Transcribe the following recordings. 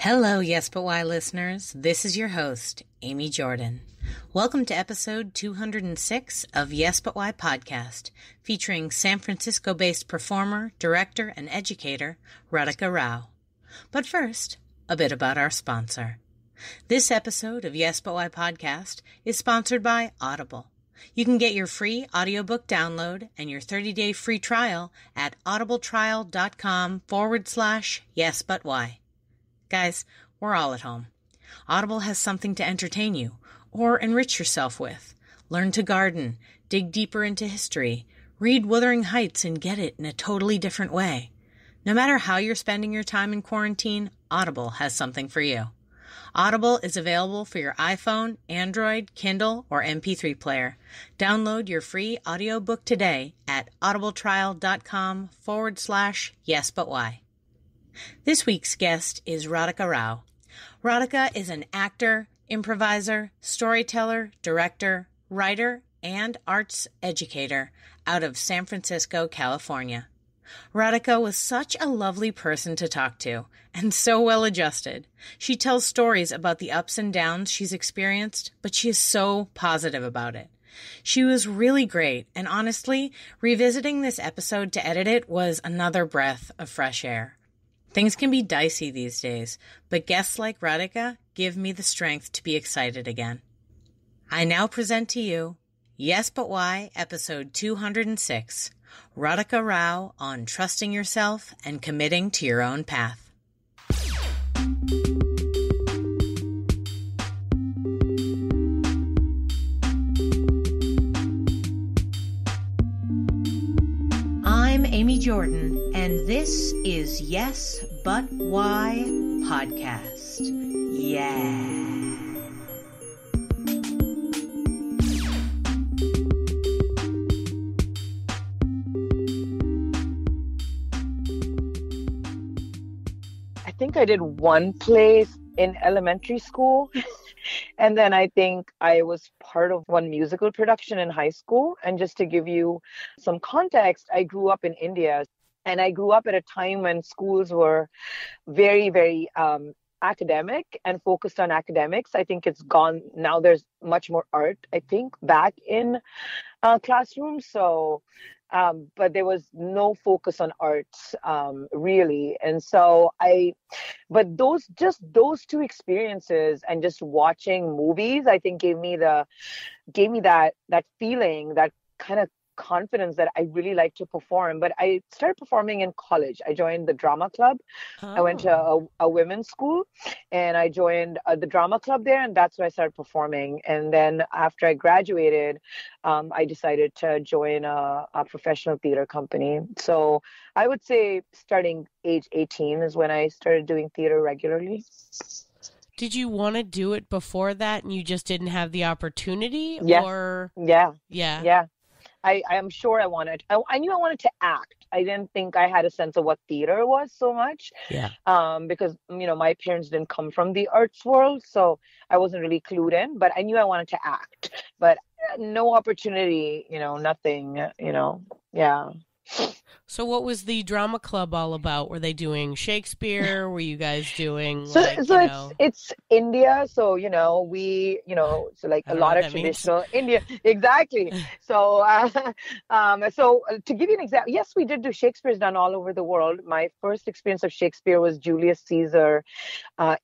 Hello, Yes But Why listeners. This is your host, Amy Jordan. Welcome to episode 206 of Yes But Why podcast, featuring San Francisco-based performer, director, and educator, Radhika Rao. But first, a bit about our sponsor. This episode of Yes But Why podcast is sponsored by Audible. You can get your free audiobook download and your 30-day free trial at audibletrial.com/Yes But Why. Guys, we're all at home. Audible has something to entertain you or enrich yourself with. Learn to garden, dig deeper into history, read Wuthering Heights and get it in a totally different way. No matter how you're spending your time in quarantine, Audible has something for you. Audible is available for your iPhone, Android, Kindle, or MP3 player. Download your free audiobook today at audibletrial.com/Yes But Why. This week's guest is Radhika Rao. Radhika is an actor, improviser, storyteller, director, writer, and arts educator out of San Francisco, California. Radhika was such a lovely person to talk to and so well-adjusted. She tells stories about the ups and downs she's experienced, but she is so positive about it. She was really great, and honestly, revisiting this episode to edit it was another breath of fresh air. Things can be dicey these days, but guests like Radhika give me the strength to be excited again. I now present to you, Yes But Why, episode 206, Radhika Rao on trusting yourself and committing to your own path. I'm Amy Jordan, and this is Yes But Why podcast. I think I did one play in elementary school. And then I think I was part of one musical production in high school. And just to give you some context, I grew up in India. And I grew up at a time when schools were very, very academic and focused on academics. I think it's gone. Now there's much more art, I think, back in classrooms. So, but there was no focus on arts, really. And so but those two experiences and just watching movies, I think gave me that feeling, that kind of confidence that I really like to perform. But I started performing in college. I joined the drama club. Oh. I went to a women's school and I joined the drama club there, and that's when I started performing. And then after I graduated, I decided to join a professional theater company. So I would say starting age 18 is when I started doing theater regularly. Did you want to do it before that and you just didn't have the opportunity? Yeah. Or... Yeah. I am sure I knew I wanted to act. I didn't think I had a sense of what theater was so much. Yeah. Because, my parents didn't come from the arts world, so I wasn't really clued in, but I knew I wanted to act, but no opportunity, nothing, yeah. So what was the drama club all about? Were they doing Shakespeare? Were you guys doing it's India, so traditional India, exactly. So so to give you an example, yes, we did do Shakespeare's done all over the world. My first experience of Shakespeare was Julius Caesar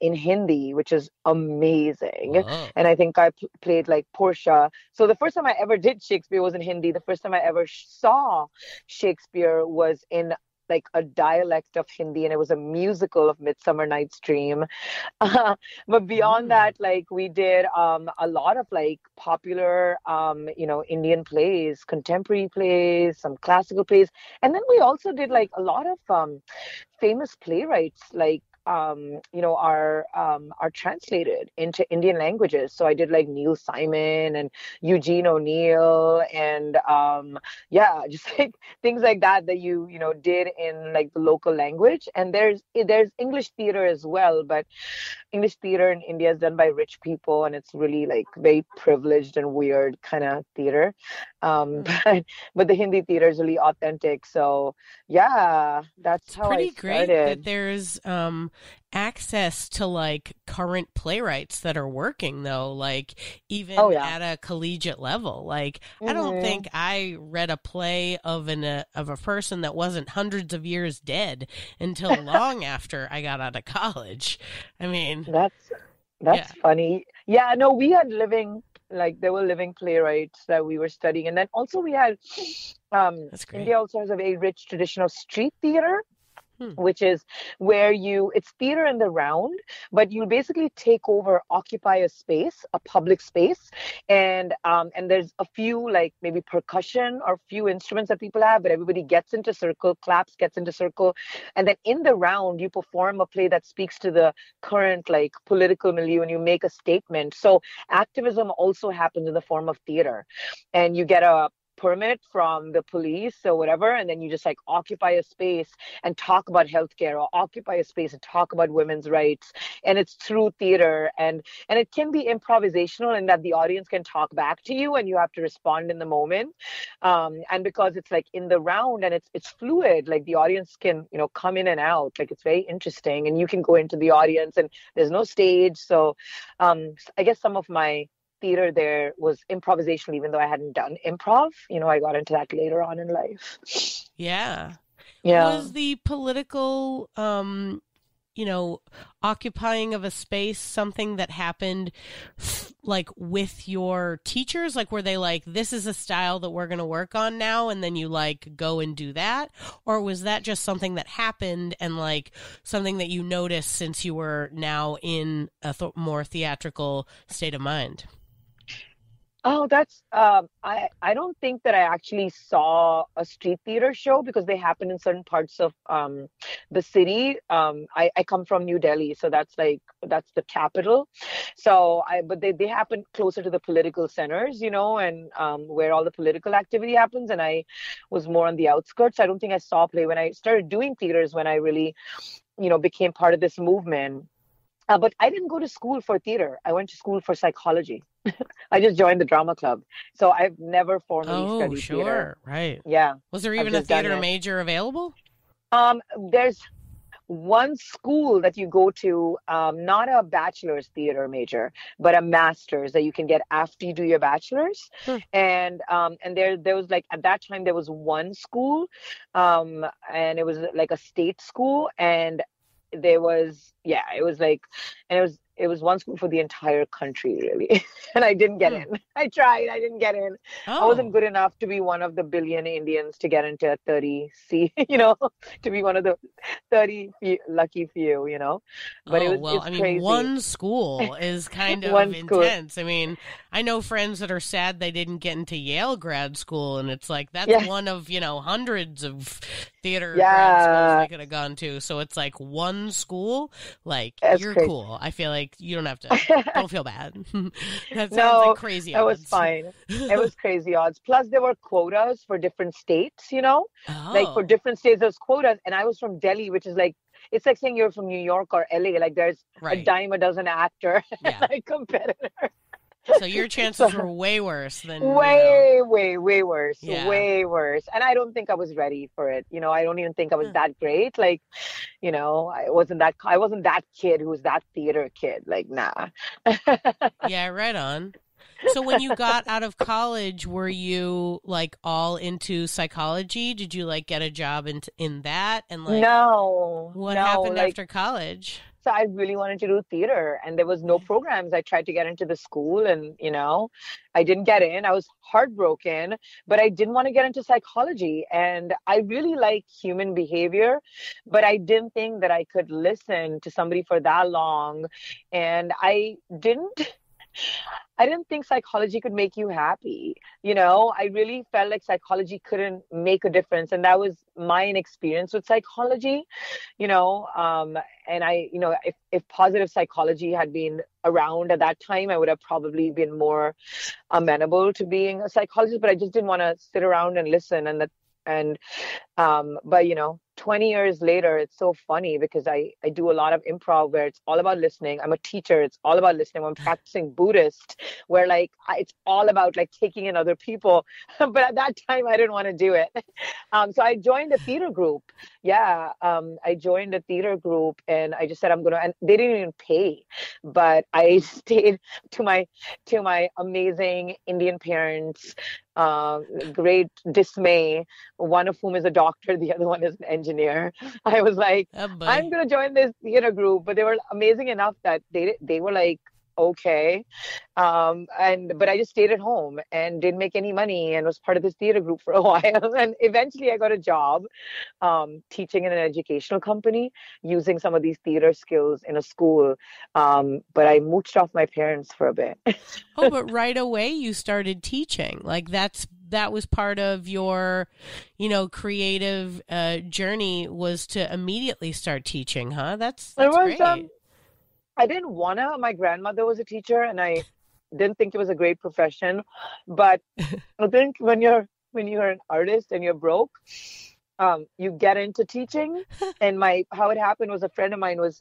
in Hindi, which is amazing. Wow. And I think I played like Portia. So the first time I ever did Shakespeare was in Hindi. The first time I ever saw Shakespeare was in like a dialect of Hindi, and it was a musical of Midsummer Night's Dream. But beyond that, like we did a lot of like popular, Indian plays, contemporary plays, some classical plays. And then we also did like a lot of famous playwrights, like, are translated into Indian languages. So I did like Neil Simon and Eugene O'Neill and just like things like that you did in like the local language. And there's English theater as well, but English theater in India is done by rich people, and it's really like very privileged and weird kind of theater. But the Hindi theater is really authentic. So yeah, that's how I started. It's pretty great that there's access to like current playwrights that are working though, like even at a collegiate level. Like I don't think I read a play of a person that wasn't hundreds of years dead until long after I got out of college. I mean, that's funny. Yeah, no, we had living playwrights that we were studying, and then also we had India also has a very rich tradition of street theater, which is where it's theater in the round, but you basically take over, occupy a space, a public space, and there's a few like maybe percussion or few instruments that people have, but everybody gets into circle, claps, gets into circle, and then in the round you perform a play that speaks to the current like political milieu, and you make a statement. So activism also happens in the form of theater, and you get a permit from the police or whatever, and then you just like occupy a space and talk about healthcare, or occupy a space and talk about women's rights. And it's through theater, and it can be improvisational in that the audience can talk back to you and you have to respond in the moment, and because it's like in the round and it's fluid, like the audience can come in and out, like it's very interesting, and you can go into the audience and there's no stage. So I guess some of my theater there was improvisational, even though I hadn't done improv. I got into that later on in life. Yeah. Yeah. Was the political, occupying of a space something that happened like with your teachers? Like, were they like, this is a style that we're going to work on now, and then you like go and do that? Or was that just something that happened and like something that you noticed since you were now in a more theatrical state of mind? Oh, that's, I don't think that I actually saw a street theater show because they happen in certain parts of the city. I come from New Delhi, so that's the capital. So they happen closer to the political centers, and where all the political activity happens. And I was more on the outskirts. I don't think I saw play when I started doing theaters, when I really, became part of this movement. But I didn't go to school for theater. I went to school for psychology. I just joined the drama club. So I've never formally studied theater. Right. Yeah. Was there even a theater major available? There's one school that you go to, not a bachelor's theater major, but a master's that you can get after you do your bachelor's. And there was like, at that time, there was one school, and it was like a state school, and it was one school for the entire country, really. And I didn't get in. I tried. I didn't get in. I wasn't good enough to be one of the billion Indians to get into a 30C, to be one of the 30 lucky few, But it's crazy. One school is kind of intense. School. I mean, I know friends that are sad they didn't get into Yale grad school, and it's like that's one of, hundreds of theater grad schools they could have gone to. So it's like one school, like that's you're crazy. Cool. I feel like you don't have to. Don't feel bad. That sounds like crazy odds. It was fine. It was crazy odds. Plus, there were quotas for different states. Like for different states, there's quotas, and I was from Delhi, which is like it's like saying you're from New York or LA. Like there's a dime a dozen actor, like competitor. So your chances were way worse than way worse. Yeah. Way worse. And I don't think I was ready for it. I don't even think I was that great. Like, I wasn't that kid who was that theater kid. Like, nah. Yeah, right on. So when you got out of college, were you like all into psychology? Did you like get a job in that? And like, no. What happened after college? So I really wanted to do theater, and there was no programs. I tried to get into the school, and, I didn't get in. I was heartbroken, but I didn't want to get into psychology, and I really like human behavior, but I didn't think that I could listen to somebody for that long. And I didn't think psychology could make you happy. I really felt like psychology couldn't make a difference. And that was my experience with psychology, and I, if positive psychology had been around at that time, I would have probably been more amenable to being a psychologist, but I just didn't want to sit around and listen. And that And, but, you know, 20 years later, it's so funny because I do a lot of improv where it's all about listening. I'm a teacher. It's all about listening. I'm practicing Buddhist where like, it's all about like taking in other people. But at that time, I didn't want to do it. So I joined a theater group. Yeah. I joined a theater group and I just said, I'm going to, and they didn't even pay, but I stayed to my amazing Indian parents, great dismay, one of whom is a doctor, the other one is an engineer. I was like, oh, I'm going to join this theater group. But they were amazing enough that they were like, okay. But I just stayed at home and didn't make any money and was part of this theater group for a while. And eventually I got a job teaching in an educational company using some of these theater skills in a school. But I mooched off my parents for a bit. Oh, but right away you started teaching. Like that was part of your, you know, creative journey was to immediately start teaching, huh? That's great. I didn't want to. My grandmother was a teacher and I didn't think it was a great profession. But I think when you're an artist and you're broke, you get into teaching. And how it happened was a friend of mine was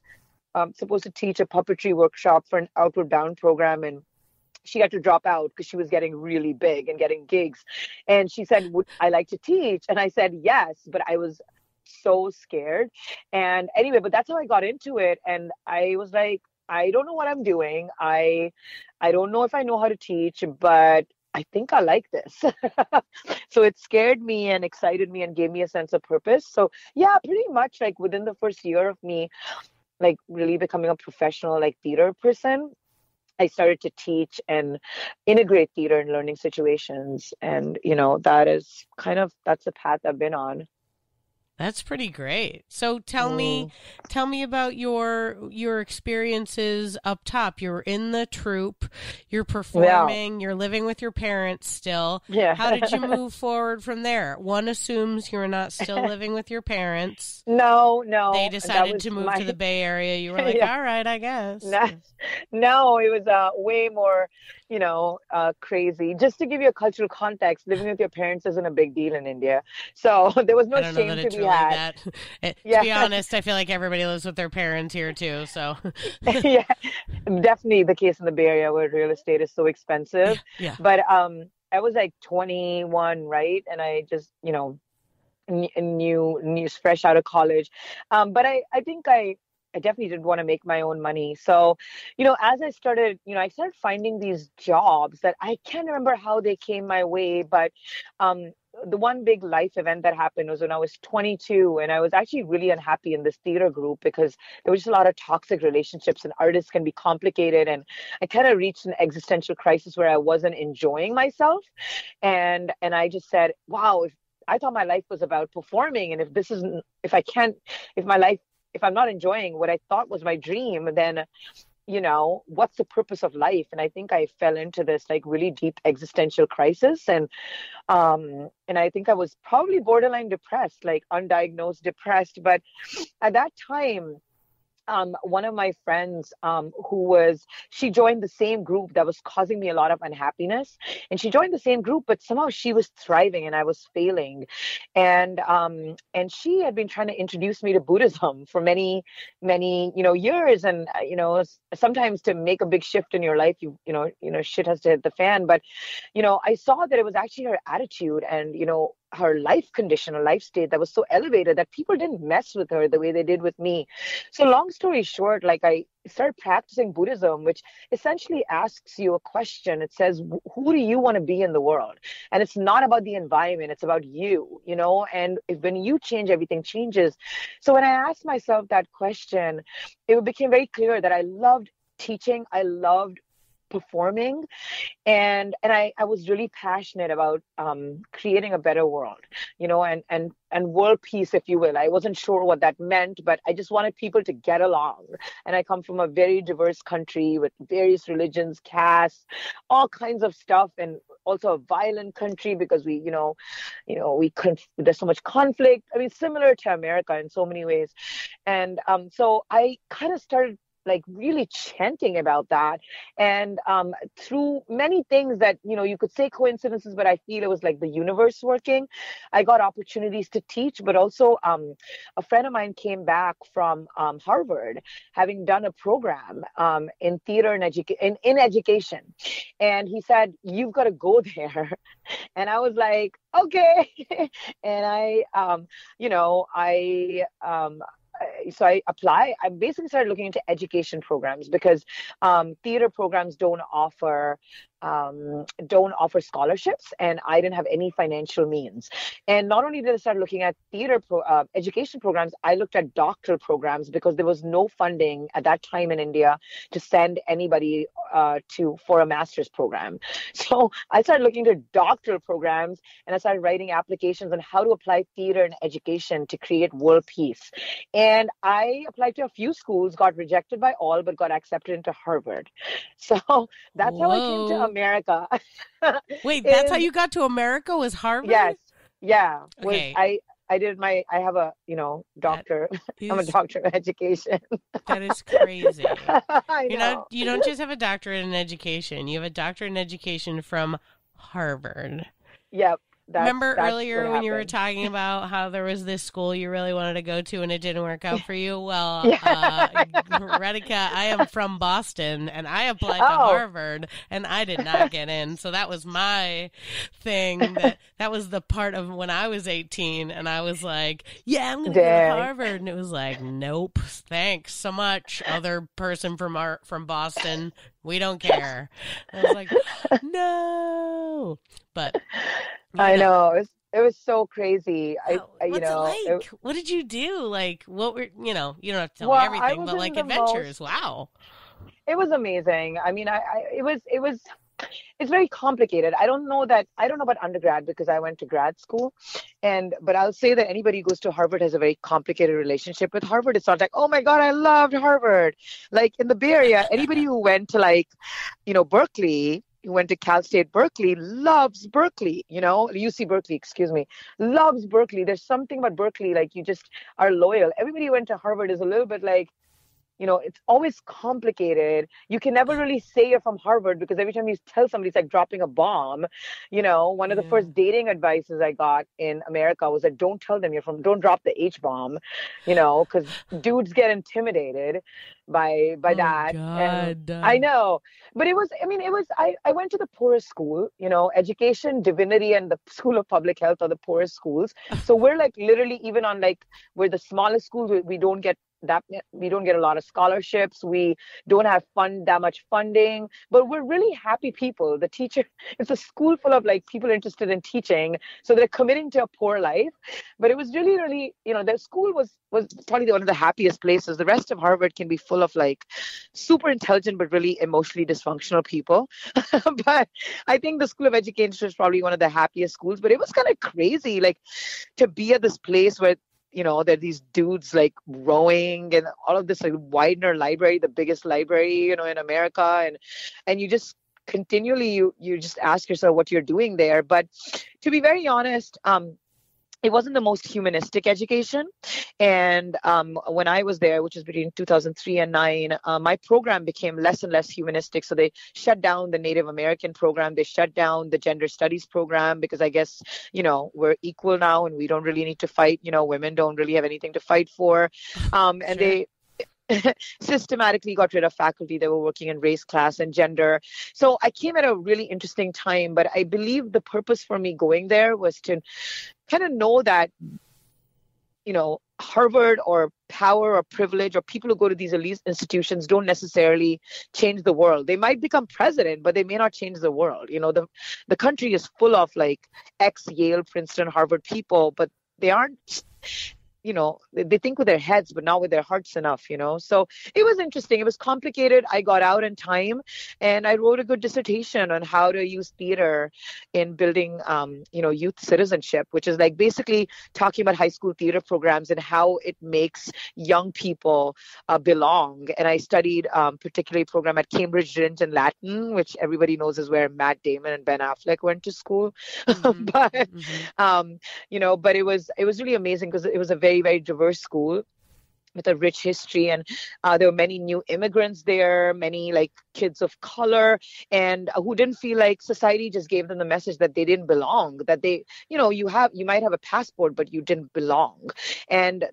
supposed to teach a puppetry workshop for an Outward Bound program. And she had to drop out because she was getting really big and getting gigs. And she said, would I like to teach? And I said, yes, but I was so scared. And anyway, but that's how I got into it. And I was like, I don't know what I'm doing. I don't know if I know how to teach, but I think I like this. So it scared me and excited me and gave me a sense of purpose. So yeah, pretty much like within the first year of me, like really becoming a professional, like theater person, I started to teach and integrate theater in learning situations. And, you know, that's the path I've been on. That's pretty great. So tell me about your experiences up top. You're in the troupe, you're performing, You're living with your parents still. Yeah. How did you move forward from there? One assumes you're not still living with your parents. No. They decided to move to the Bay Area. You were like, yeah. All right, I guess. No, it was way more, you know, crazy. Just to give you a cultural context, living with your parents isn't a big deal in India. So there was no shame to be had. To be honest, I feel like everybody lives with their parents here too. So yeah, definitely the case in the Bay Area where real estate is so expensive. Yeah. But I was like 21, right? And I just, you know, new fresh out of college. But I think I definitely didn't want to make my own money. So, you know, as I started, you know, I started finding these jobs that I can't remember how they came my way, but the one big life event that happened was when I was 22 and I was actually really unhappy in this theater group because there was just a lot of toxic relationships and artists can be complicated. And I kind of reached an existential crisis where I wasn't enjoying myself. And I just said, wow, I thought my life was about performing. And if I'm not enjoying what I thought was my dream, then, you know, what's the purpose of life? And I think I fell into this like really deep existential crisis. And I think I was probably borderline depressed, like undiagnosed depressed. But at that time, one of my friends she joined the same group that was causing me a lot of unhappiness, and she joined the same group, but somehow she was thriving and I was failing. And she had been trying to introduce me to Buddhism for many, many, you know, years. And, you know, sometimes to make a big shift in your life, you know, shit has to hit the fan. But, you know, I saw that it was actually her attitude and, you know, her life condition, her life state that was so elevated that people didn't mess with her the way they did with me. So long story short, like I started practicing Buddhism, which essentially asks you a question. It says, who do you want to be in the world? And it's not about the environment. It's about you, you know, and when you change, everything changes. So when I asked myself that question, it became very clear that I loved teaching. I loved performing. And I was really passionate about creating a better world, you know, and world peace, if you will. I wasn't sure what that meant, but I just wanted people to get along. And I come from a very diverse country with various religions, castes, all kinds of stuff, and also a violent country because we, there's so much conflict. I mean, similar to America in so many ways. And so I kind of started like really chanting about that. And through many things that, you know, you could say coincidences, but I feel it was like the universe working. I got opportunities to teach, but also a friend of mine came back from Harvard, having done a program in theater and in education. And he said, you've got to go there. And I was like, okay. And I apply. I basically started looking into education programs because theater programs don't offer scholarships, and I didn't have any financial means. And not only did I start looking at theater education programs, I looked at doctoral programs because there was no funding at that time in India to send anybody for a master's program. So I started looking into doctoral programs, and I started writing applications on how to apply theater and education to create world peace. And I applied to a few schools, got rejected by all, but got accepted into Harvard. So that's how I came to America. Wait, that's how you got to America, was Harvard? Yes. Yeah. Okay. I have a, you know, doctor. I'm a doctor of education. That is crazy. You don't just have a doctorate in education. You have a doctorate in education from Harvard. Yep. Remember earlier when you were talking about how there was this school you really wanted to go to and it didn't work out for you? Well, Radhika, I am from Boston, and I applied to Harvard, and I did not get in. So that was my thing. That was the part of when I was 18, and I was like, yeah, I'm going to go to Harvard. And it was like, nope, thanks so much, other person from Boston. We don't care. And I was like, no. But I know it was so crazy. What did you do? Like, what were, you know, you don't have to tell me everything, but like adventures. Wow. It was amazing. I mean, it's very complicated. I don't know about undergrad because I went to grad school, but I'll say that anybody who goes to Harvard has a very complicated relationship with Harvard. It's not like, oh my God, I loved Harvard. Like in the Bay Area, anybody who went to like, you know, Berkeley, who went to Cal State Berkeley, loves Berkeley, you know, UC Berkeley, excuse me, loves Berkeley. There's something about Berkeley, like you just are loyal. Everybody who went to Harvard is a little bit like, you know, it's always complicated. You can never really say you're from Harvard because every time you tell somebody, it's like dropping a bomb. You know, one of the first dating advices I got in America was that don't tell them don't drop the H-bomb, you know, because dudes get intimidated by that. God. And I know. But I went to the poorest school, you know, education, divinity, and the School of Public Health are the poorest schools. So we're like literally even on like, we're the smallest schools, we don't get a lot of scholarships. We don't have that much funding, but we're really happy people. The teacher, it's a school full of like people interested in teaching. So they're committing to a poor life, but it was really, really, you know, their school was probably one of the happiest places. The rest of Harvard can be full of like super intelligent, but really emotionally dysfunctional people. But I think the School of Education is probably one of the happiest schools, but it was kind of crazy, like to be at this place where, you know, there are these dudes like rowing and all of this, like Widener Library, the biggest library, you know, in America. And you just continually, you just ask yourself what you're doing there. But to be very honest, it wasn't the most humanistic education. And when I was there, which is between 2003 and 2009, my program became less and less humanistic. So they shut down the Native American program. They shut down the gender studies program because I guess, you know, we're equal now and we don't really need to fight. You know, women don't really have anything to fight for. And sure. They systematically got rid of faculty that were working in race, class, and gender. So I came at a really interesting time, but I believe the purpose for me going there was to kind of know that, you know, Harvard or power or privilege or people who go to these elite institutions don't necessarily change the world. They might become president, but they may not change the world. You know, the country is full of like ex-Yale, Princeton, Harvard people, but they aren't, you know, they think with their heads, but not with their hearts enough, you know? So it was interesting. It was complicated. I got out in time and I wrote a good dissertation on how to use theater in building, you know, youth citizenship, which is like basically talking about high school theater programs and how it makes young people belong. And I studied particularly a program at Cambridge Rindge and Latin, which everybody knows is where Matt Damon and Ben Affleck went to school. Mm-hmm. But, you know, but it was really amazing because it was a very, very diverse school. with a rich history, and there were many new immigrants there, many like kids of color, and who didn't feel like society just gave them the message that they didn't belong, that they, you know, you might have a passport, but you didn't belong. And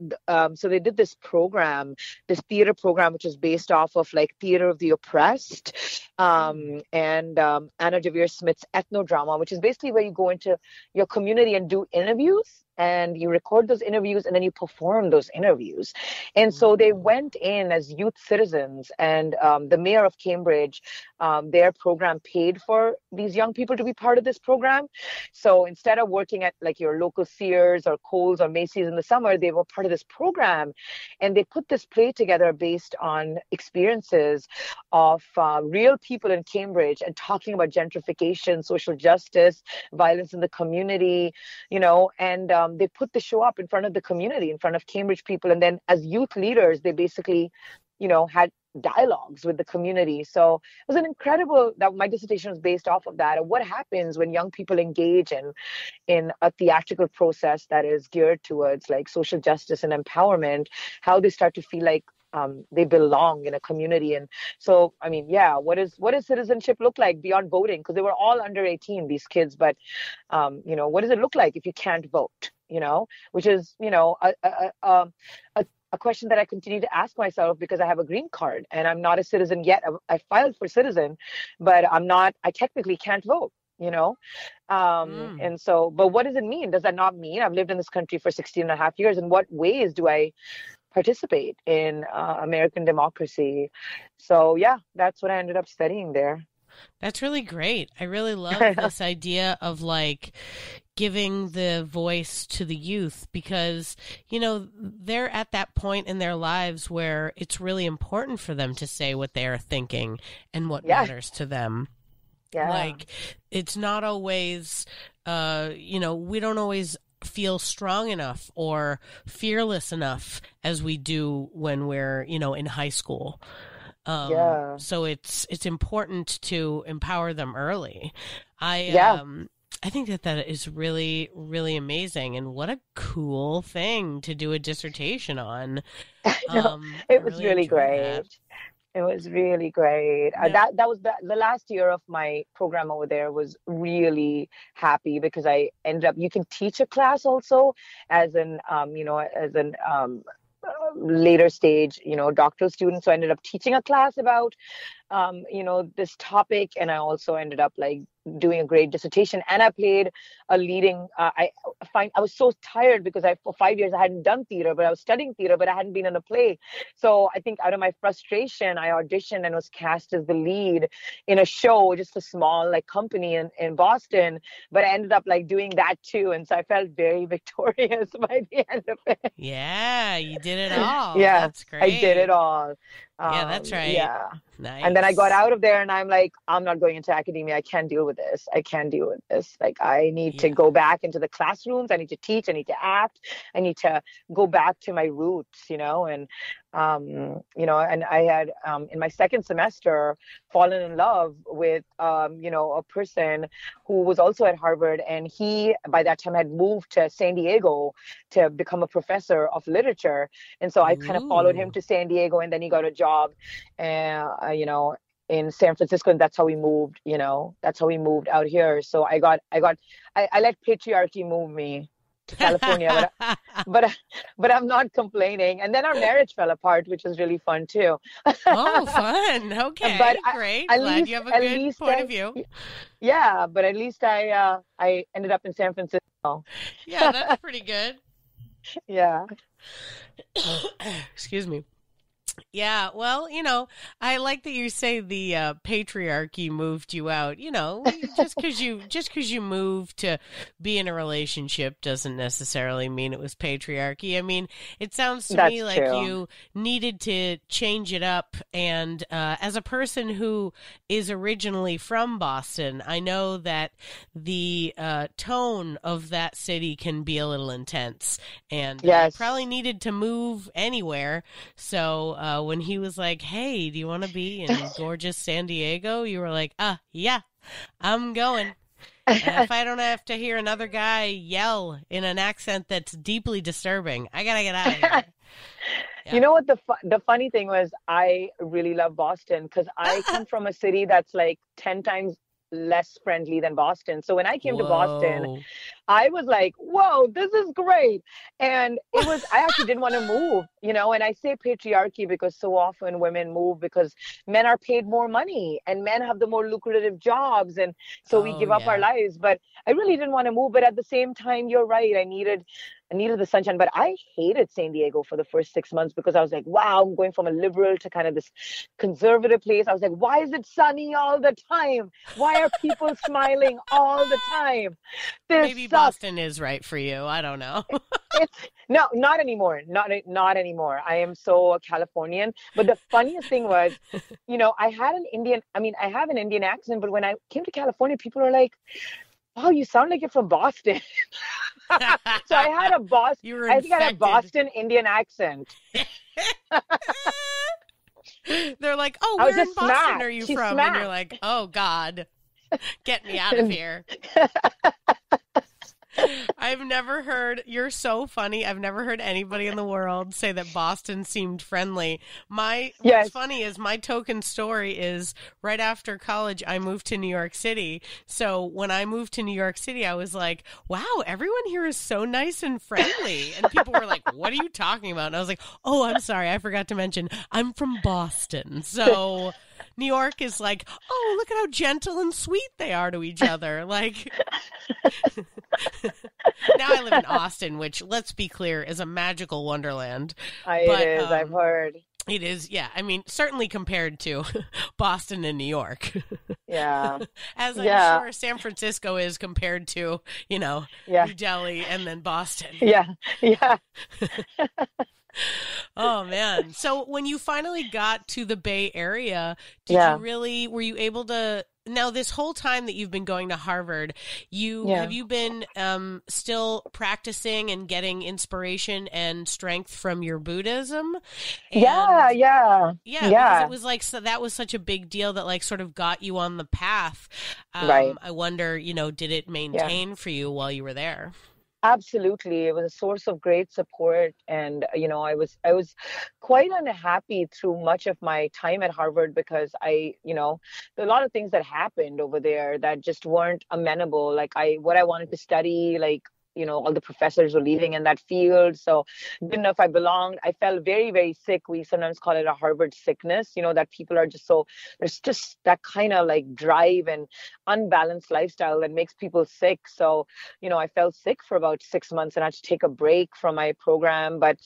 so they did this program, this theater program, which is based off of like Theater of the Oppressed, and Anna Devere Smith's ethnodrama, which is basically where you go into your community and do interviews. And you record those interviews and then you perform those interviews. And so they went in as youth citizens, and the mayor of Cambridge, their program paid for these young people to be part of this program. So instead of working at like your local Sears or Kohl's or Macy's in the summer, they were part of this program. And they put this play together based on experiences of real people in Cambridge and talking about gentrification, social justice, violence in the community, you know, and they put the show up in front of the community, in front of Cambridge people. And then as youth leaders, they basically, you know, had dialogues with the community. So it was an incredible, that my dissertation was based off of that. And what happens when young people engage in a theatrical process that is geared towards like social justice and empowerment, how they start to feel like they belong in a community. And so, I mean, yeah, what does citizenship look like beyond voting? Because they were all under 18, these kids. But, you know, what does it look like if you can't vote, you know, which is, you know, a question that I continue to ask myself, because I have a green card and I'm not a citizen yet. I filed for citizen, but I technically can't vote, you know. And so, but what does it mean? Does that not mean I've lived in this country for 16 and a half years? In what ways do I participate in American democracy? So yeah, that's what I ended up studying there. That's really great. I really love this idea of like giving the voice to the youth, because, you know, they're at that point in their lives where it's really important for them to say what they are thinking and what matters to them. Yeah. Like, it's not always, you know, we don't always feel strong enough or fearless enough as we do when we're, you know, in high school. So it's important to empower them early. I think that is really, really amazing. And what a cool thing to do a dissertation on. It was really great. It was really great. Yeah. That was the last year of my program over there. Was really happy because I ended up, you can teach a class also as an, you know, as an later stage, you know, doctoral student. So I ended up teaching a class about, you know, this topic. And I also ended up like doing a great dissertation, and I played a leading, I was so tired because for 5 years I hadn't done theater, but I was studying theater, but I hadn't been in a play. So I think out of my frustration, I auditioned and was cast as the lead in a show, just a small like company in Boston, but I ended up like doing that too. And so I felt very victorious by the end of it. Yeah, you did it all. Yeah, that's great. I did it all. Yeah, that's right. Yeah. Nice. And then I got out of there and I'm like, I'm not going into academia. I can't deal with this. Like, I need to go back into the classrooms. I need to teach. I need to act. I need to go back to my roots, you know. And, you know, and I had in my second semester fallen in love with, you know, a person who was also at Harvard. And he, by that time, had moved to San Diego to become a professor of literature. And so I kind of followed him to San Diego, and then he got a job. You know, in San Francisco, and that's how we moved. You know, that's how we moved out here. So I let patriarchy move me to California, but I'm not complaining. And then our marriage fell apart, which was really fun too. Oh, fun! Okay, but great. Glad you have a good point of view. Yeah, but at least I ended up in San Francisco. Yeah, that's pretty good. Yeah. Excuse me. Yeah, well, you know, I like that you say the patriarchy moved you out. You know, just because you moved to be in a relationship doesn't necessarily mean it was patriarchy. I mean, it sounds to me like you needed to change it up. And as a person who is originally from Boston, I know that the tone of that city can be a little intense, and you probably needed to move anywhere. So. When he was like, hey, do you want to be in gorgeous San Diego? You were like, yeah, I'm going. And if I don't have to hear another guy yell in an accent that's deeply disturbing, I got to get out of here. Yeah. You know what? The funny thing was, I really love Boston because I come from a city that's like 10 times less friendly than Boston. So when I came to Boston, I was like, whoa, this is great. And it was, I actually didn't want to move, you know, and I say patriarchy because so often women move because men are paid more money and men have the more lucrative jobs. And so we give up our lives, but I really didn't want to move. But at the same time, you're right. I needed the sunshine, but I hated San Diego for the first 6 months because I was like, wow, I'm going from a liberal to kind of this conservative place. I was like, why is it sunny all the time? Why are people smiling all the time? Maybe Boston is right for you. I don't know. No, not anymore. Not anymore. I am so Californian. But the funniest thing was, you know, I have an Indian accent, but when I came to California, people are like, wow, you sound like you're from Boston. So I had a I had a Boston Indian accent. They're like, oh, where in Boston are you from? Smacked. And you're like, oh, God, get me out of here. You're so funny. I've never heard anybody in the world say that Boston seemed friendly. What's funny is my token story is right after college, I moved to New York City. So when I moved to New York City, I was like, wow, everyone here is so nice and friendly. And people were like, what are you talking about? And I was like, oh, I'm sorry. I forgot to mention I'm from Boston. So New York is like, oh, look at how gentle and sweet they are to each other. Like, now I live in Austin, which, let's be clear, is a magical wonderland. I've heard. It is, yeah. I mean, certainly compared to Boston and New York. Yeah. As I'm sure San Francisco is compared to, you know, New Delhi and then Boston. Yeah, yeah. Oh, man. So when you finally got to the Bay Area, were you able to, now this whole time that you've been going to Harvard, have you been still practicing and getting inspiration and strength from your Buddhism? Because it was like, so that was such a big deal that like sort of got you on the path. Right. I wonder, you know, did it maintain for you while you were there? Absolutely. It was a source of great support. And, you know, I was quite unhappy through much of my time at Harvard because there were a lot of things that happened over there that just weren't amenable. Like what I wanted to study, like, you know, all the professors were leaving in that field. So didn't know if I belonged. I felt very, very sick. We sometimes call it a Harvard sickness, you know, that people are just so, there's just that kind of like drive and unbalanced lifestyle that makes people sick. So, you know, I felt sick for about 6 months and I had to take a break from my program. But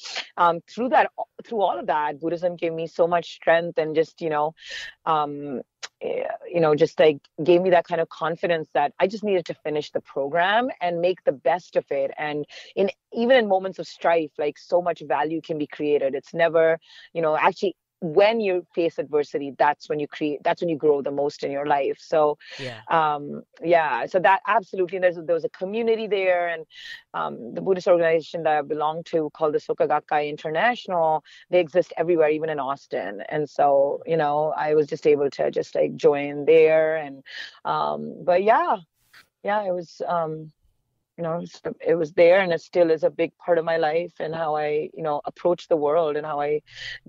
through all of that, Buddhism gave me so much strength and just, you know, just like gave me that kind of confidence that I just needed to finish the program and make the best of it. And even in moments of strife, like so much value can be created. It's never, you know, actually when you face adversity, that's when you grow the most in your life. So, so that absolutely, there was a community there and the Buddhist organization that I belong to called the Soka Gakkai International, they exist everywhere, even in Austin. And so, you know, I was just able to just like join there and, it was, you know, it was there and it still is a big part of my life and how I, you know, approach the world and how I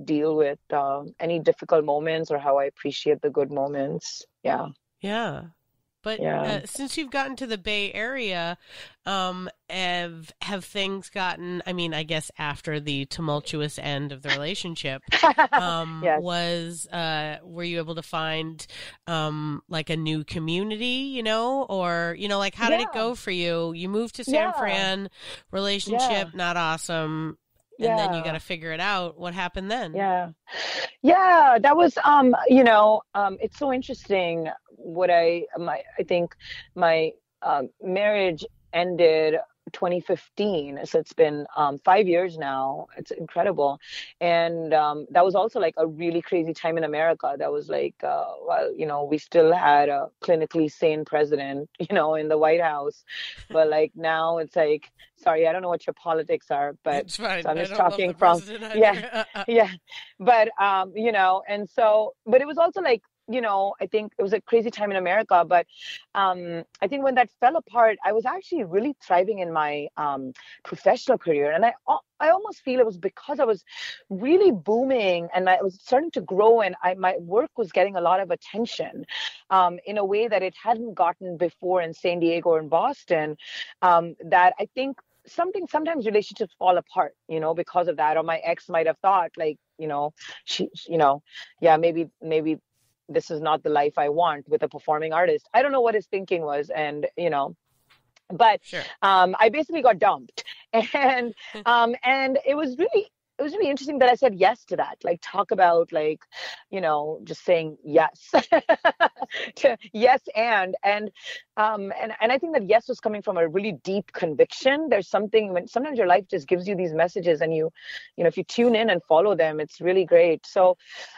deal with any difficult moments or how I appreciate the good moments. Yeah. Yeah. But since you've gotten to the Bay Area, have things gotten, I mean, I guess after the tumultuous end of the relationship, were you able to find like a new community, you know, or, you know, like how did it go for you? You moved to San Fran, relationship, not awesome. And then you got to figure it out. What happened then? Yeah, that was, it's so interesting what I think my marriage ended 2015. So it's been 5 years now. It's incredible. And that was also like a really crazy time in America. That was like, we still had a clinically sane president, you know, in the White House. But like now it's like, sorry, I don't know what your politics are, but so I'm just talking from, but, you know, and so, but it was also like, you know, I think it was a crazy time in America, but I think when that fell apart, I was actually really thriving in my professional career. And I almost feel it was because I was really booming and I was starting to grow, and my work was getting a lot of attention in a way that it hadn't gotten before in San Diego and Boston, that I think sometimes relationships fall apart, you know, because of that. Or my ex might have thought, like, you know, she you know, yeah, maybe this is not the life I want with a performing artist. I don't know what his thinking was. And, you know, but sure. I basically got dumped, and and it was really interesting that I said yes to that. Like, talk about, like, you know, just saying yes to yes. And I think that yes was coming from a really deep conviction. There's something when sometimes your life just gives you these messages, and you know, if you tune in and follow them, it's really great. So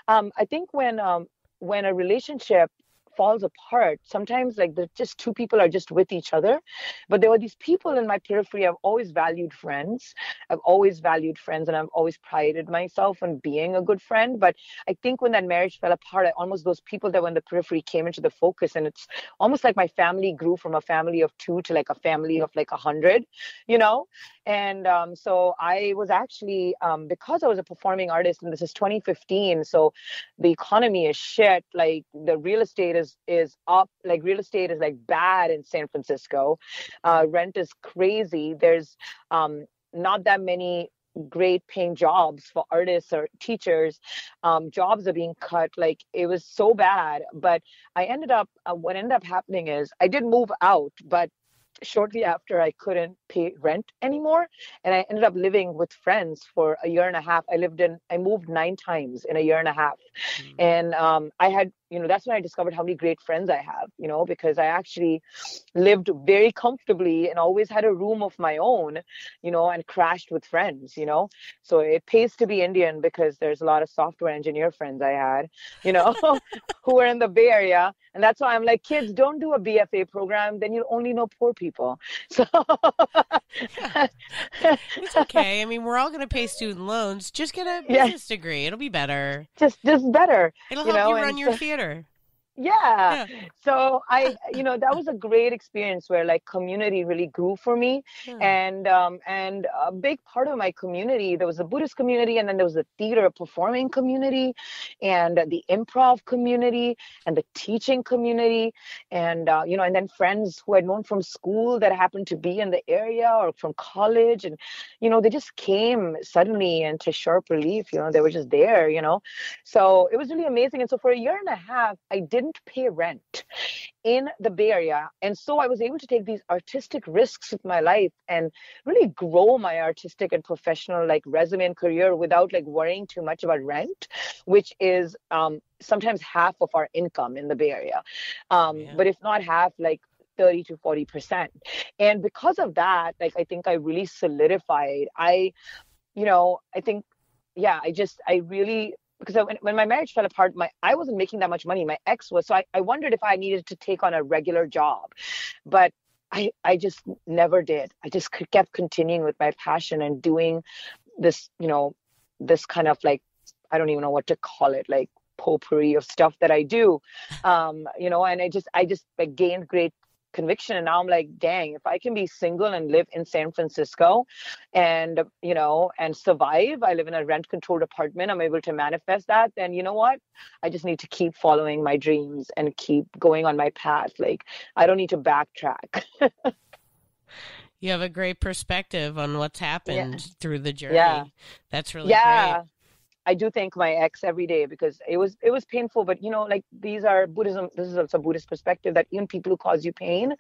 I think when a relationship falls apart, sometimes, like, the just two people are just with each other, but there were these people in my periphery. I've always valued friends, and I've always prided myself on being a good friend. But I think when that marriage fell apart, those people that were in the periphery came into the focus, and it's almost like my family grew from a family of two to like a family of like 100, you know. And so I was actually, because I was a performing artist, and this is 2015, so the economy is shit. Like, the real estate is up. Like, real estate is like bad in San Francisco. Rent is crazy. There's not that many great paying jobs for artists or teachers. Jobs are being cut. Like, it was so bad. But I ended up, what ended up happening is I did move out, but shortly after, I couldn't pay rent anymore, and I ended up living with friends for a year and a half. I moved 9 times in a year and a half. Mm. And I had, you know, that's when I discovered how many great friends I have, you know, because I actually lived very comfortably and always had a room of my own, you know, and crashed with friends, you know. So it pays to be Indian, because there's a lot of software engineer friends I had, you know, who were in the Bay Area. And that's why I'm like, kids, don't do a BFA program. Then you'll only know poor people. So yeah. It's okay. I mean, we're all going to pay student loans. Just get a business degree. It'll be better. Just better. It'll help you run your theater. Yeah. So I, you know, that was a great experience where, like, community really grew for me. Yeah. And a big part of my community, there was the Buddhist community, and then there was the theater performing community, and the improv community, and the teaching community, and, you know, and then friends who I'd known from school that happened to be in the area or from college. And, you know, they just came suddenly and to sharp relief, you know, they were just there, you know. So it was really amazing. And so for a year and a half, I didn't pay rent in the Bay Area. And so I was able to take these artistic risks with my life and really grow my artistic and professional, like, resume and career without, like, worrying too much about rent, which is sometimes half of our income in the Bay Area. But if not half, like 30 to 40%. And because of that, like, I think I really solidified. Because when my marriage fell apart, I wasn't making that much money. My ex was. So I wondered if I needed to take on a regular job. But I just never did. I just kept continuing with my passion and doing this, you know, this kind of, like, I don't even know what to call it, like, potpourri of stuff that I do, you know, and I just like, gained great conviction. And now I'm like, dang, if I can be single and live in San Francisco and, you know, and survive, I live in a rent controlled apartment, I'm able to manifest that, then you know what? I just need to keep following my dreams and keep going on my path. Like, I don't need to backtrack. You have a great perspective on what's happened through the journey. Yeah. That's really great. I do thank my ex every day, because it was painful, but, you know, like, these are Buddhism. This is also a Buddhist perspective that even people who cause you pain,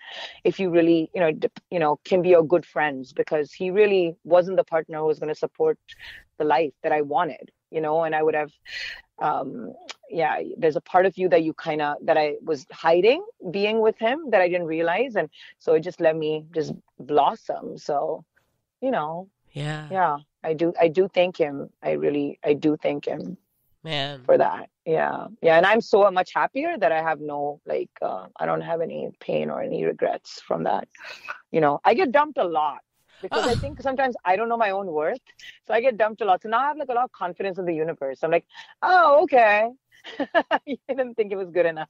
if you really, you know, can be your good friends, because he really wasn't the partner who was going to support the life that I wanted, you know. And I would have, there's a part of you that you kind of, that I was hiding being with him, that I didn't realize. And so it just let me just blossom. So, you know, I do thank him. I do thank him, man, for that. Yeah. And I'm so much happier that I have no, like, I don't have any pain or any regrets from that. You know, I get dumped a lot because I think sometimes I don't know my own worth. So I get dumped a lot. So now I have, like, a lot of confidence in the universe. I'm like, oh, okay. You didn't think it was good enough.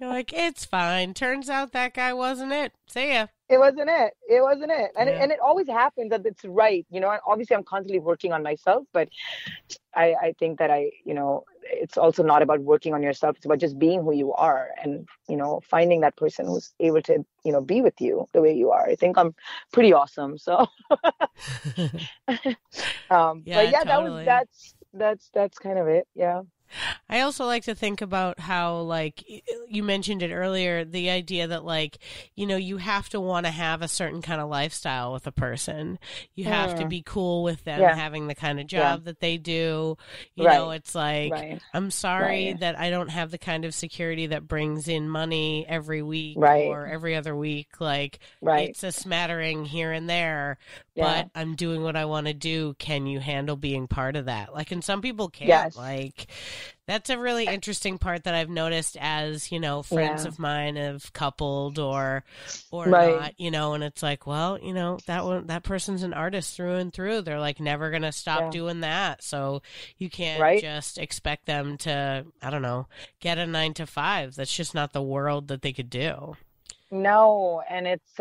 You're like, it's fine. Turns out that guy wasn't it. See ya. It wasn't it. It wasn't it. And yeah. It always happens that it's right. You know, and obviously I'm constantly working on myself, but I think that it's also not about working on yourself. It's about just being who you are and, finding that person who's able to, be with you the way you are. I think I'm pretty awesome. So, yeah, but yeah, totally. That's kind of it. Yeah. I also like to think about how, like, you mentioned it earlier, the idea that, like, you have to want to have a certain kind of lifestyle with a person. You have to be cool with them having the kind of job that they do. You know, it's like, I'm sorry that I don't have the kind of security that brings in money every week or every other week. Like, it's a smattering here and there, but I'm doing what I want to do. Can you handle being part of that? Like, and some people can't. Yes. Like, that's a really interesting part that I've noticed as, friends of mine have coupled or not, and it's like, well, that person's an artist through and through. They're like never going to stop doing that. So you can't just expect them to, I don't know, get a 9-to-5. That's just not the world that they could do. No. And it's,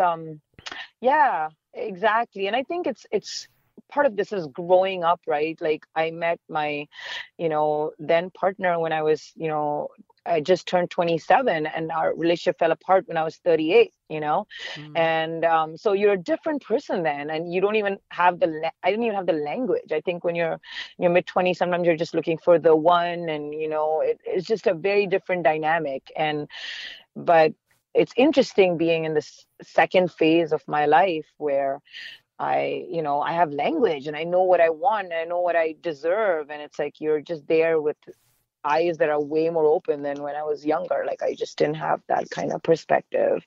yeah, exactly. And I think it's, part of this is growing up, right? Like I met my, then partner when I was, I just turned 27 and our relationship fell apart when I was 38, And so you're a different person then, and you don't even have I didn't even have the language. I think when you're in your mid-20s, sometimes you're just looking for the one and, it's just a very different dynamic. But it's interesting being in this second phase of my life where I have language and I know what I want. And I know what I deserve. And it's like, you're just there with eyes that are way more open than when I was younger. Like I just didn't have that kind of perspective.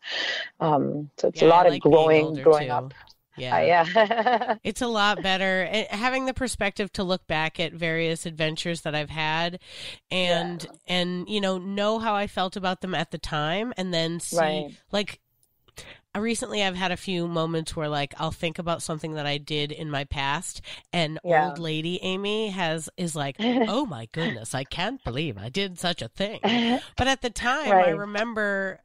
So it's a lot of growing up. Yeah. It's a lot better having the perspective to look back at various adventures that I've had and know how I felt about them at the time and then see like, recently, I've had a few moments where, like, I'll think about something that I did in my past, and old lady Amy is like, oh my goodness, I can't believe I did such a thing. But at the time, I remember,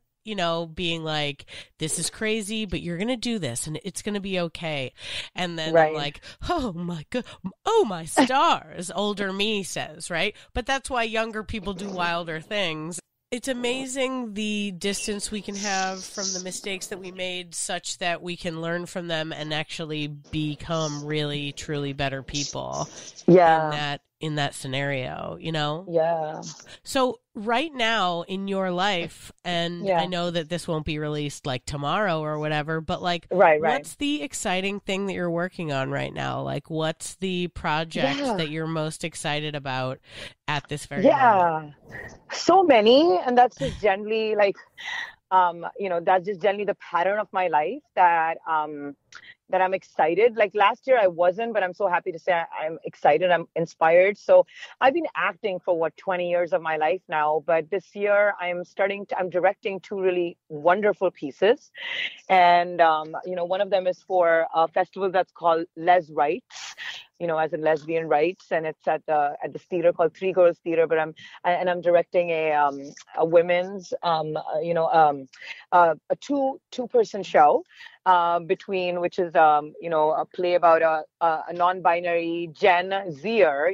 being like, this is crazy, but you're going to do this, and it's going to be okay. And then I'm like, oh my God, oh my stars, older me says, right? But that's why younger people do wilder things. It's amazing the distance we can have from the mistakes that we made such that we can learn from them and actually become really, truly better people in that scenario, Yeah. So right now in your life, and I know that this won't be released like tomorrow or whatever, but like, what's the exciting thing that you're working on right now? Like, what's the project that you're most excited about at this very moment? So many. And that's just generally like, that's just generally the pattern of my life that I'm excited. Like last year I wasn't, but I'm so happy to say I'm excited. I'm inspired. So I've been acting for 20 years of my life now, but this year I'm directing 2 really wonderful pieces. And, one of them is for a festival that's called Les Rights, as in lesbian rights. And it's at this theater called Three Girls Theater, but I'm directing a women's, a two-person show. Which is, a play about a non-binary Gen Zer,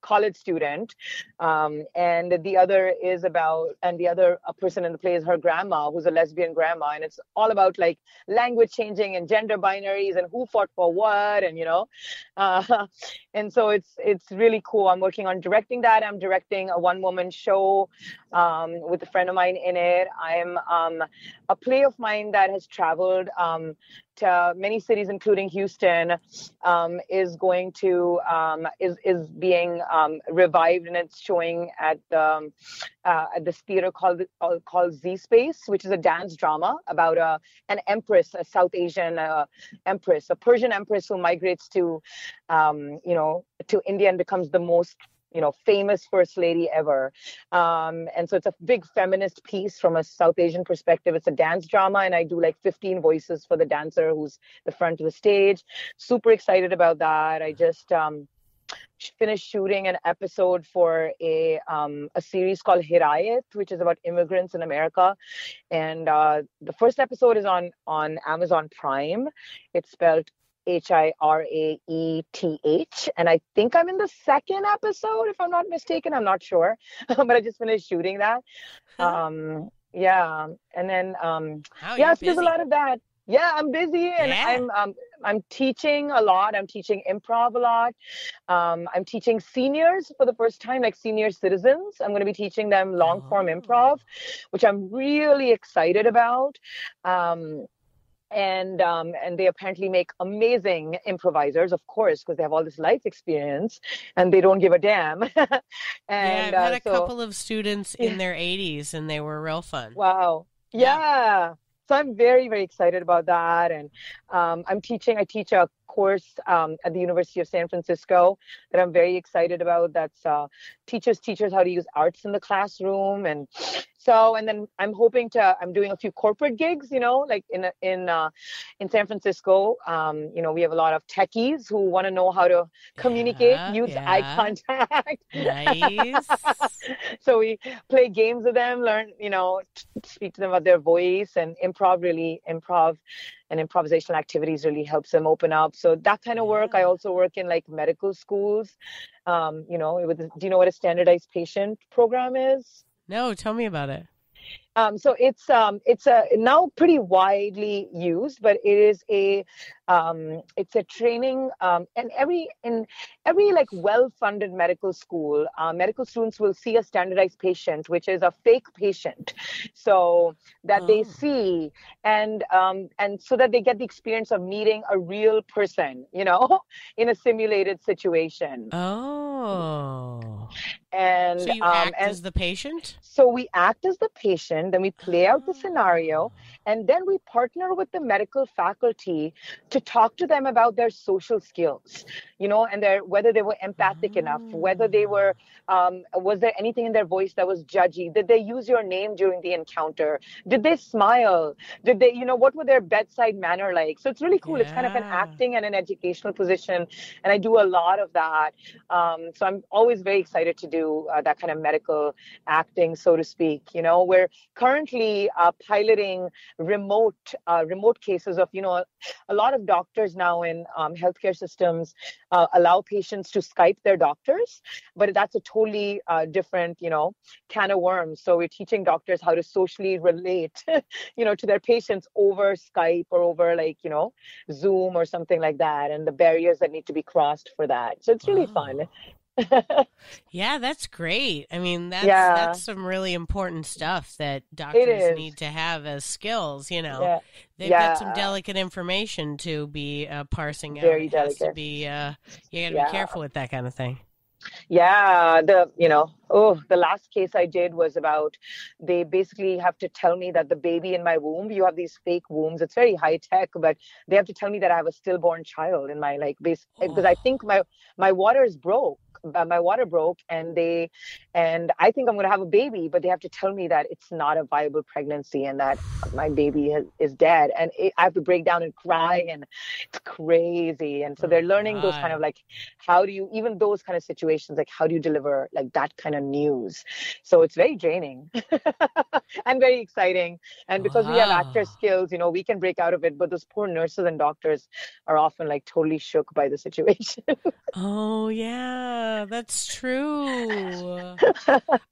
college student. And the other is a person in the play is her grandma, who's a lesbian grandma. And it's all about like language changing and gender binaries and who fought for what and, and so it's really cool. I'm working on directing that. I'm directing a one-woman show with a friend of mine in it. I'm a play of mine that has traveled to many cities, including Houston, is being revived, and it's showing at this theater called Z Space, which is a dance drama about an empress, a South Asian empress, a Persian empress who migrates to India and becomes the most famous first lady ever. And so it's a big feminist piece from a South Asian perspective. It's a dance drama, and I do like 15 voices for the dancer who's the front of the stage. Super excited about that. I just finished shooting an episode for a series called Hiraeth, which is about immigrants in America. And the first episode is on Amazon Prime. It's spelled Hiraeth. And I think I'm in the second episode, if I'm not mistaken. I'm not sure, but I just finished shooting that. Yeah. And then, there's a lot of that. Yeah, I'm busy, and I'm teaching a lot. I'm teaching improv a lot. I'm teaching seniors for the first time, like senior citizens. I'm going to be teaching them long-form improv, which I'm really excited about. And they apparently make amazing improvisers, of course, because they have all this life experience and they don't give a damn. I've had a couple of students in their 80s, and they were real fun. Wow. Yeah. So I'm very, very excited about that. And I teach a course at the University of San Francisco that I'm very excited about. That's teachers how to use arts in the classroom. And so, and then I'm doing a few corporate gigs, like in San Francisco, we have a lot of techies who want to know how to communicate, use eye contact. Nice. So we play games with them, learn, speak to them about their voice, and improv and improvisational activities really helps them open up. So that kind of work. I also work in like medical schools. Do you know what a standardized patient program is? No, tell me about it. So it's now pretty widely used, but it is it's a training, and in every like well-funded medical school, medical students will see a standardized patient, which is a fake patient, so that they see, and so that they get the experience of meeting a real person, in a simulated situation. Oh. And so you act as the patient? So we act as the patient, then we play out the scenario, and then we partner with the medical faculty to talk to them about their social skills, and whether they were empathic enough, whether they were, was there anything in their voice that was judgy? Did they use your name during the encounter? Did they smile? Did they, what were their bedside manner like? So it's really cool. Yeah. It's kind of an acting and an educational position, and I do a lot of that. So I'm always very excited to do that kind of medical acting, so to speak. We're currently piloting remote cases of, a lot of doctors now in healthcare systems allow patients to Skype their doctors, but that's a totally different, can of worms. So we're teaching doctors how to socially relate, to their patients over Skype or over Zoom or something like that, and the barriers that need to be crossed for that. So it's really fun. Yeah, that's great. I mean, that's some really important stuff that doctors need to have as skills, Yeah. They've got some delicate information to be parsing out. Very delicate. You got to be careful with that kind of thing. Yeah, the last case I did was about, they basically have to tell me that the baby in my womb, you have these fake wombs. It's very high tech, but they have to tell me that I have a stillborn child in my because I think my water's broke. My water broke, and I think I'm going to have a baby, but they have to tell me that it's not a viable pregnancy and that my baby is dead. And I have to break down and cry, and it's crazy. And so they're learning those kind of those kind of situations, like how do you deliver like that kind of news? So it's very draining and very exciting. And because we have actor skills, we can break out of it, but those poor nurses and doctors are often like totally shook by the situation. Oh yeah. That's true.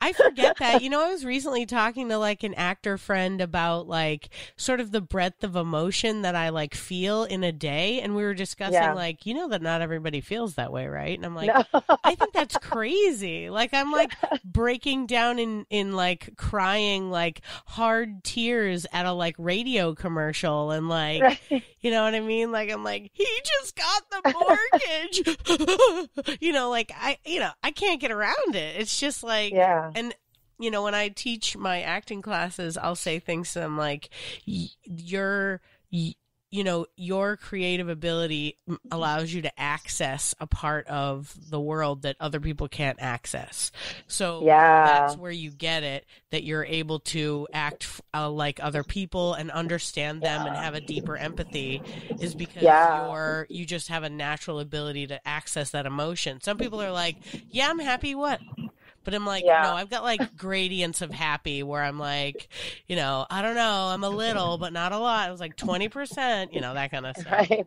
I forget that. I was recently talking to like an actor friend about like sort of the breadth of emotion that I like feel in a day. And we were discussing that not everybody feels that way. Right. And I'm like, no. I think that's crazy. Like I'm like breaking down in like crying, like hard tears at a like radio commercial. And like, you know what I mean? Like, I'm like, he just got the mortgage, like I can't get around it. It's just like, and when I teach my acting classes, I'll say things to them like, you're you know, your creative ability allows you to access a part of the world that other people can't access. So that's where you get it, that you're able to act like other people and understand them and have a deeper empathy, is because you just have a natural ability to access that emotion. Some people are like, yeah, I'm happy, what? But I'm like, no, I've got like gradients of happy where I'm like, you know, I don't know, I'm a little, but not a lot. It was like 20%, you know, that kind of stuff. Right.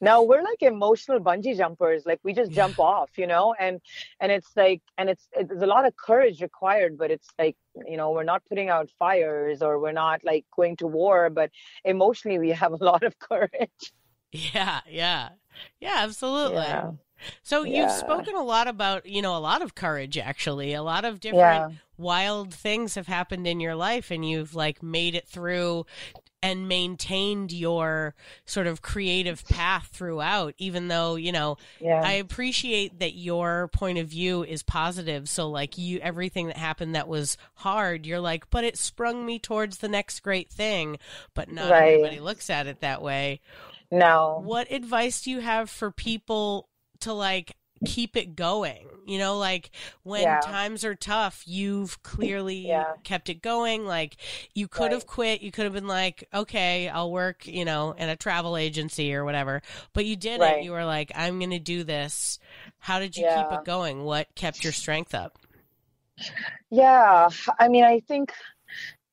No, we're like emotional bungee jumpers. Like we just jump off, you know, and it's like, and it's there's a lot of courage required, but it's like, you know, we're not putting out fires or we're not like going to war, but emotionally we have a lot of courage. Yeah. Yeah. Yeah, absolutely. Yeah. So you've spoken a lot about, you know, a lot of courage, actually, a lot of different wild things have happened in your life, and you've like made it through and maintained your sort of creative path throughout, even though, you know, I appreciate that your point of view is positive. So like you, everything that happened that was hard, you're like, but it sprung me towards the next great thing, but not everybody looks at it that way. No. What advice do you have for people to like keep it going, you know, like when times are tough, you've clearly kept it going. Like you could have quit, you could have been like, okay, I'll work, you know, at a travel agency or whatever, but you didn't, you were like, I'm going to do this. How did you keep it going? What kept your strength up? Yeah. I mean, I think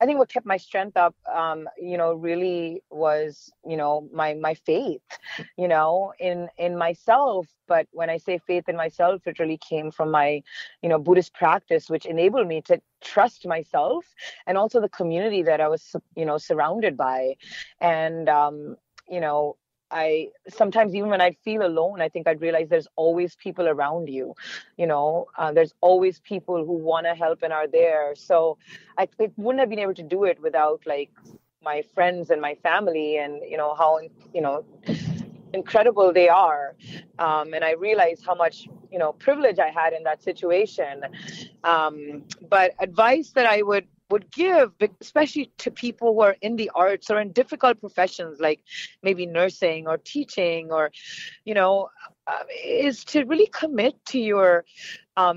what kept my strength up, you know, really was, you know, my faith, you know, in myself. But when I say faith in myself, it really came from my, you know, Buddhist practice, which enabled me to trust myself and also the community that I was, you know, surrounded by. And, you know, I sometimes, even when I'd feel alone, I think I'd realize there's always people around you, you know, there's always people who want to help and are there. So I wouldn't have been able to do it without like my friends and my family and, you know, how, you know, incredible they are. And I realized how much, you know, privilege I had in that situation. But advice that I would give, especially to people who are in the arts or in difficult professions like maybe nursing or teaching or, you know, is to really commit to your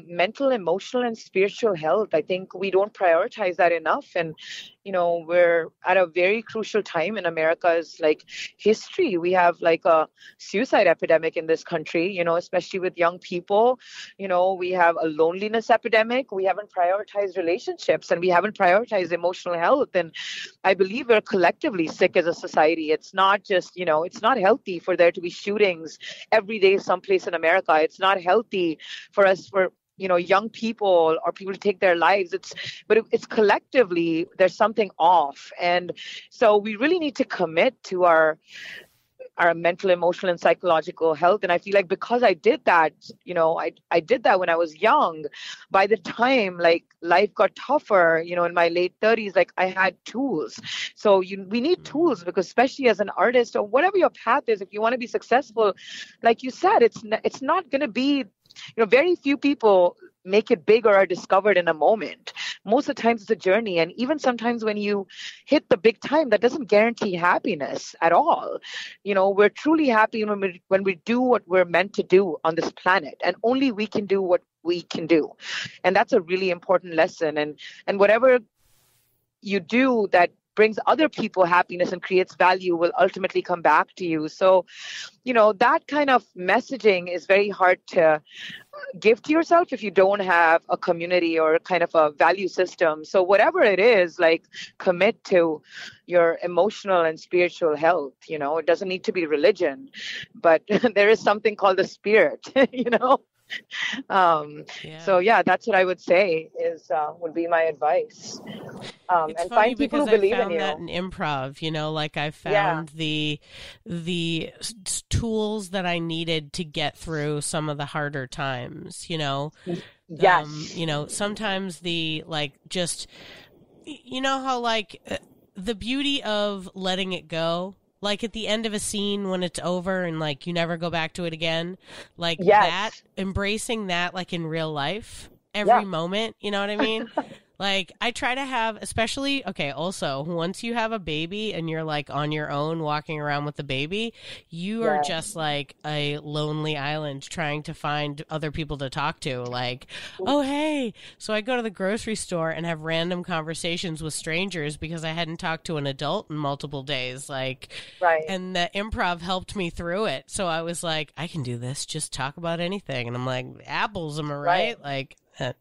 mental, emotional, and spiritual health. I think we don't prioritize that enough. And, you know, we're at a very crucial time in America's like history. We have like a suicide epidemic in this country, you know, especially with young people. You know, we have a loneliness epidemic. We haven't prioritized relationships and we haven't prioritized emotional health. And I believe we're collectively sick as a society. It's not just, you know, it's not healthy for there to be shootings every day someplace in America. It's not healthy for us, for, you know, young people or people to take their lives. It's collectively, there's something off. And so we really need to commit to our mental, emotional, and psychological health. And I feel like because I did that, you know, I did that when I was young. By the time like life got tougher, you know, in my late 30s, like I had tools. So we need tools, because especially as an artist or whatever your path is, if you want to be successful, like you said, it's not going to be, you know, very few people make it big or are discovered in a moment. Most of the times it's a journey. And even sometimes when you hit the big time, that doesn't guarantee happiness at all. You know, we're truly happy when we do what we're meant to do on this planet, and only we can do what we can do. And that's a really important lesson. And whatever you do that brings other people happiness and creates value will ultimately come back to you. So, you know, that kind of messaging is very hard to give to yourself if you don't have a community or kind of a value system. So whatever it is, like commit to your emotional and spiritual health. You know, it doesn't need to be religion, but there is something called the spirit, you know? So yeah, that's what I would say is would be my advice. And find people who believe in you. I found that in improv, you know, like I found the tools that I needed to get through some of the harder times, you know. Yes. You know, sometimes the like just, you know how like the beauty of letting it go. Like at the end of a scene when it's over and like you never go back to it again, like that, embracing that like in real life, every moment, you know what I mean? Like, I try to have, especially, okay, also, once you have a baby and you're, like, on your own walking around with the baby, you are just, like, a lonely island trying to find other people to talk to. Like, oh, hey. So I go to the grocery store and have random conversations with strangers because I hadn't talked to an adult in multiple days. Like, and the improv helped me through it. So I was like, I can do this. Just talk about anything. And I'm like, apples, am I right? Like, yeah.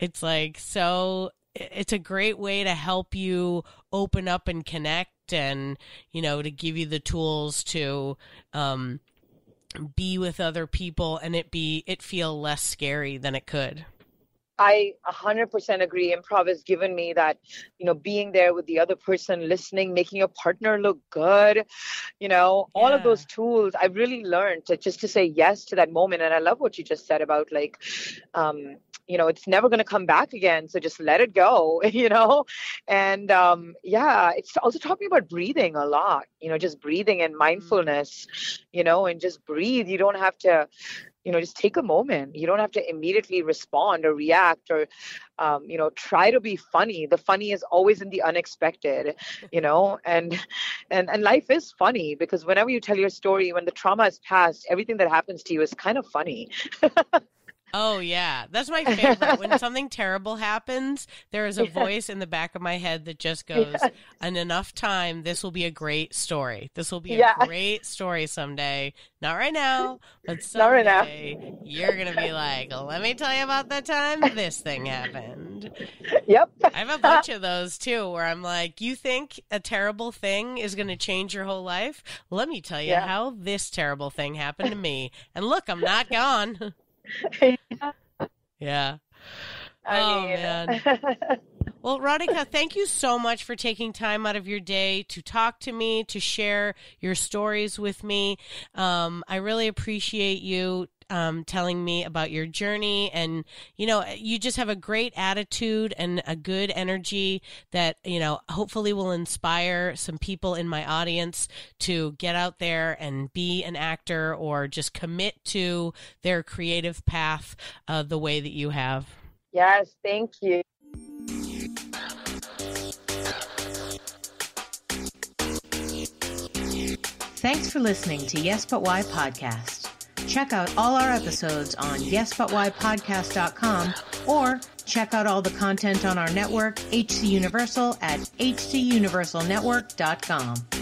It's like, so it's a great way to help you open up and connect and, you know, to give you the tools to be with other people and it feel less scary than it could. I 100% agree. Improv has given me that, you know, being there with the other person, listening, making your partner look good, you know, all of those tools. I've really learned to say yes to that moment. And I love what you just said about like, you know, it's never going to come back again. So just let it go, you know? And it's also taught me about breathing a lot, you know, just breathing and mindfulness, you know, and just breathe. You don't have to, you know, just take a moment. You don't have to immediately respond or react or, you know, try to be funny. The funny is always in the unexpected, you know, and life is funny because whenever you tell your story, when the trauma is past, everything that happens to you is kind of funny. Oh, yeah. That's my favorite. When something terrible happens, there is a voice in the back of my head that just goes, in enough time, this will be a great story. This will be a great story someday. Not right now, but someday you're going to be like, let me tell you about that time this thing happened. Yep. I have a bunch of those, too, where I'm like, you think a terrible thing is going to change your whole life? Let me tell you how this terrible thing happened to me. And look, I'm not gone. Man. Well, Radhika, thank you so much for taking time out of your day to talk to me, to share your stories with me. I really appreciate you telling me about your journey, and you know, you just have a great attitude and a good energy that, you know, hopefully will inspire some people in my audience to get out there and be an actor or just commit to their creative path the way that you have. Yes, thank you. Thanks for listening to Yes But Why podcast. Check out all our episodes on yesbutwhypodcast.com or check out all the content on our network, HC Universal, at hcuniversalnetwork.com.